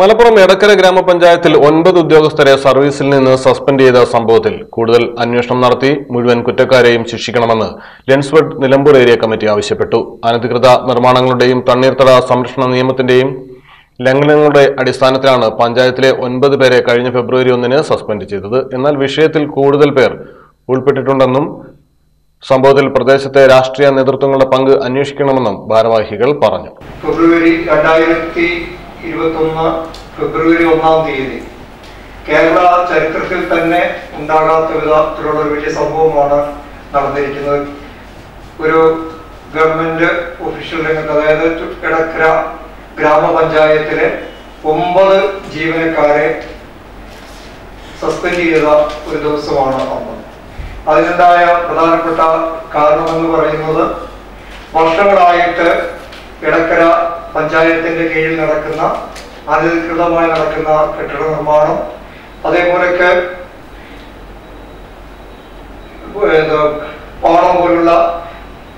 മലപ്പുറം എടക്കര ഗ്രാമപഞ്ചായത്തിൽ 9 ഉദ്യോഗസ്ഥരെ സർവീസിൽ നിന്ന് സസ്പെൻഡ് ചെയ്ത സംഭവത്തിൽ കൂടുതൽ അന്വേഷണം നടത്തി മുഴുവൻ കുറ്റക്കാരെയും ശിക്ഷിക്കണമെന്ന് ലെൻസ്ബെഡ് നിലമ്പൂർ ഏരിയ കമ്മിറ്റി ആവശ്യപ്പെട്ടു. അനധികൃത നിർമ്മാണങ്ങളുടെയും തണ്ണീർത്തട സംരക്ഷണ നിയമത്തിന്റെയും ലംഘനങ്ങളുടെ അടിസ്ഥാനത്തിലാണ് പഞ്ചായത്തിലെ 9 പേരെ കഴിഞ്ഞ ഫെബ്രുവരി 1-ന് സസ്പെൻഡ് ചെയ്തത്. എന്നാൽ വിഷയത്തിൽ കൂടുതൽ പേർ ഉൾപ്പെട്ടിട്ടുണ്ടെന്നും സംഭവത്തിൽ പ്രദേശത്തെ രാഷ്ട്രീയ നേതൃത്വങ്ങളുടെ പങ്ക് അന്വേഷിക്കണമെന്നും ഭാരവാഹികൾ പറഞ്ഞു. ഫെബ്രുവരി 1 കേരള ചരിത്രത്തിൽ തന്നെ ഉണ്ടാകാത്ത വിധത്തിലുള്ള ഒരു വലിയ സംഭവമാണ് നടന്നിരിക്കുന്നത്. ഒരു ഗവൺമെന്റ് ഒഫീഷ്യൽ രംഗത്ത്, അതായത് എടക്കര ഗ്രാമപഞ്ചായത്തിലെ 9 ജീവനക്കാരെ സസ്പെൻഡ് ചെയ്ത ഒരു ദിവസമാണ് അന്ന്. അതിനുണ്ടായ പ്രധാനപ്പെട്ട കാരണം എന്ന് പറയുന്നത്, വർഷങ്ങളായിട്ട് എടക്കര പഞ്ചായത്തിന്റെ കീഴിൽ നടക്കുന്ന അനധികൃതമായി നടക്കുന്ന കെട്ടിട നിർമ്മാണം, അതേപോലെയൊക്കെ പാളം പോലുള്ള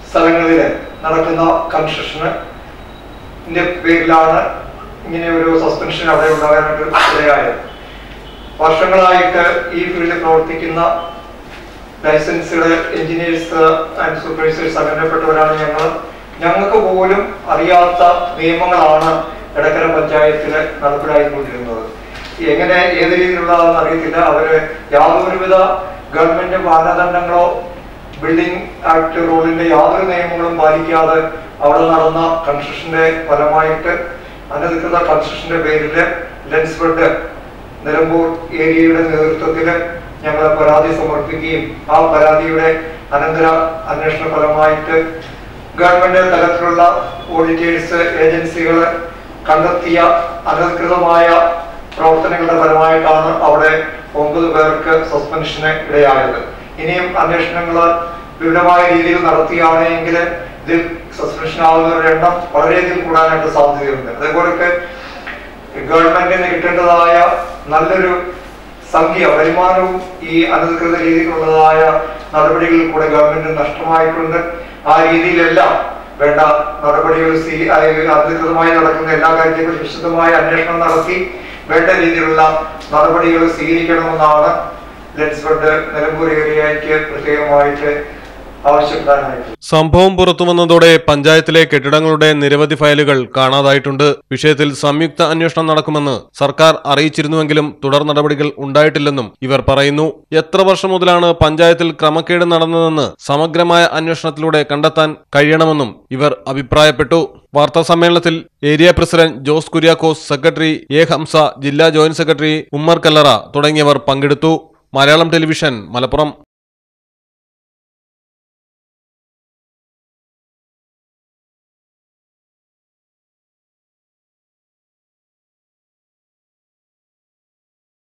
സ്ഥലങ്ങളിൽ നടക്കുന്ന കൺസ്ട്രക്ഷന്റെ പേരിലാണ് ഇങ്ങനെ ഒരു സസ്പെൻഷൻ അവിടെ ഉണ്ടാകാനായിട്ട് ഇടയായത്. വർഷങ്ങളായിട്ട് ഈ ഫീൽഡിൽ പ്രവർത്തിക്കുന്ന ലൈസൻസുകൾ, എഞ്ചിനീയേഴ്സ് ആൻഡ് സൂപ്പർവൈസേഴ്സ് അകന്നപ്പെട്ടവരാണ് ഞങ്ങൾ. ഞങ്ങൾക്ക് പോലും അറിയാത്ത നിയമങ്ങളാണ് എടക്കര പഞ്ചായത്തിൽ നടപ്പിലായിക്കൊണ്ടിരുന്നത്. എങ്ങനെ, ഏത് രീതിയിലുള്ളതാണെന്ന് അറിയത്തില്ല. അവര് യാതൊരുവിധ ഗവൺമെന്റ് മാനദണ്ഡങ്ങളോ ബിൽഡിംഗ് ആക്ട് റൂളിന്റെ യാതൊരു നിയമങ്ങളും പാലിക്കാതെ അവിടെ നടന്ന കൺസ്ട്രക്ഷന്റെ ഫലമായിട്ട് അനധികൃത കൺസ്ട്രക്ഷന്റെ പേരിൽ ലെൻസ്ബെഡ് നിലമ്പൂർ ഏരിയയുടെ നേതൃത്വത്തിൽ ഞങ്ങൾ പരാതി സമർപ്പിക്കുകയും ആ പരാതിയുടെ അനന്തര അന്വേഷണ ഫലമായിട്ട് ഗവൺമെന്റ് തലത്തിലുള്ള ഓഡിറ്റേഴ്സ് ഏജൻസികൾ കണ്ടെത്തിയ അനധികൃതമായ പ്രവർത്തനങ്ങളുടെ ഫലമായിട്ടാണ് അവിടെ 9 പേർക്ക് സസ്പെൻഷന് ഇടയായത്. ഇനിയും അന്വേഷണങ്ങൾ വിപുലമായ രീതിയിൽ നടത്തുകയാണെങ്കിൽ ഇതിൽ സസ്പെൻഷൻ ആവുന്നവരുടെ എണ്ണം വളരെയധികം കൂടാനായിട്ട് സാധ്യതയുണ്ട്. അതേപോലൊക്കെ ഗവൺമെന്റിന് കിട്ടേണ്ടതായ നല്ലൊരു സംഖ്യ വരുമാനവും ഈ അനധികൃത രീതിയിലുള്ളതായ നടപടികളിൽ കൂടെ ഗവൺമെന്റിന് നഷ്ടമായിട്ടുണ്ട്. ആ രീതിയിലെല്ലാം വേണ്ട നടപടികൾ അധികൃതമായി നടക്കുന്ന എല്ലാ കാര്യത്തെക്കുറിച്ച് വിശദമായ അന്വേഷണം നടത്തി വേണ്ട രീതിയിലുള്ള നടപടികൾ സ്വീകരിക്കണമെന്നാണ് ലെൻസ്ബെഡ് നിലമ്പൂർ ഏരിയയ്ക്ക് പ്രത്യേകമായിട്ട് ആവശ്യപ്പെടാനായിട്ട്. സംഭവം പുറത്തുവന്നതോടെ പഞ്ചായത്തിലെ കെട്ടിടങ്ങളുടെ നിരവധി ഫയലുകൾ കാണാതായിട്ടുണ്ട്. വിഷയത്തിൽ സംയുക്ത അന്വേഷണം നടക്കുമെന്ന് സർക്കാർ അറിയിച്ചിരുന്നുവെങ്കിലും തുടർ നടപടികൾ ഉണ്ടായിട്ടില്ലെന്നും ഇവർ പറയുന്നു. എത്ര വർഷം മുതലാണ് പഞ്ചായത്തിൽ ക്രമക്കേട് നടന്നതെന്ന് സമഗ്രമായ അന്വേഷണത്തിലൂടെ കണ്ടെത്താൻ കഴിയണമെന്നും ഇവർ അഭിപ്രായപ്പെട്ടു. വാർത്താ സമ്മേളനത്തിൽ area president Jose Kuriakose, secretary A Hamza, ജില്ലാ ജോയിന്റ് സെക്രട്ടറി ഉമ്മർ കല്ലറ തുടങ്ങിയവർ പങ്കെടുത്തു. മലയാളം ടെലിവിഷൻ, മലപ്പുറം.